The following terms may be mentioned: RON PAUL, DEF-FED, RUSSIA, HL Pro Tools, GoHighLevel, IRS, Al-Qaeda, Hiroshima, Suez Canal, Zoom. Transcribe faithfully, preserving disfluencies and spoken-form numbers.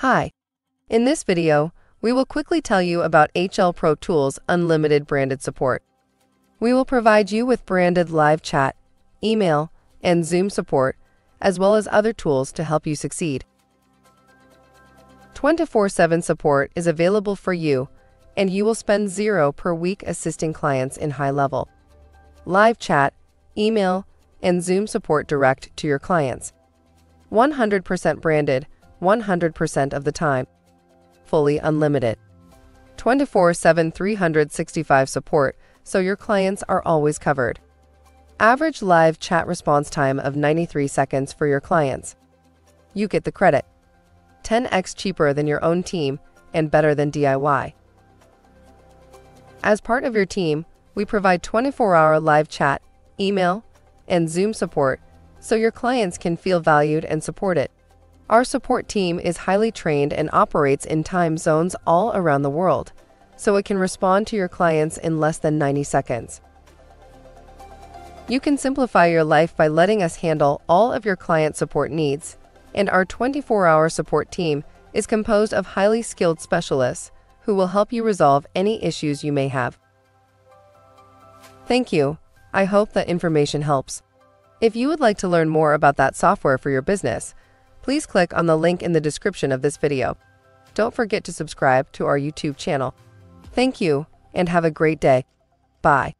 Hi. In this video, we will quickly tell you about H L Pro Tools Unlimited Branded Support. We will provide you with branded live chat, email, and Zoom support, as well as other tools to help you succeed. twenty-four seven support is available for you, and you will spend zero per week assisting clients in HighLevel. Live chat, email, and Zoom support direct to your clients. one hundred percent branded, one hundred percent of the time. Fully unlimited. twenty-four seven three sixty-five support, so your clients are always covered. Average live chat response time of ninety-three seconds for your clients. You get the credit. ten X cheaper than your own team and better than D I Y. As part of your team, we provide twenty-four hour live chat, email, and Zoom support, so your clients can feel valued and supported. Our support team is highly trained and operates in time zones all around the world, so it can respond to your clients in less than ninety seconds. You can simplify your life by letting us handle all of your client support needs, and our twenty-four hour support team is composed of highly skilled specialists who will help you resolve any issues you may have. Thank you. I hope that information helps. If you would like to learn more about that software for your business, please click on the link in the description of this video. Don't forget to subscribe to our YouTube channel. Thank you, and have a great day. Bye.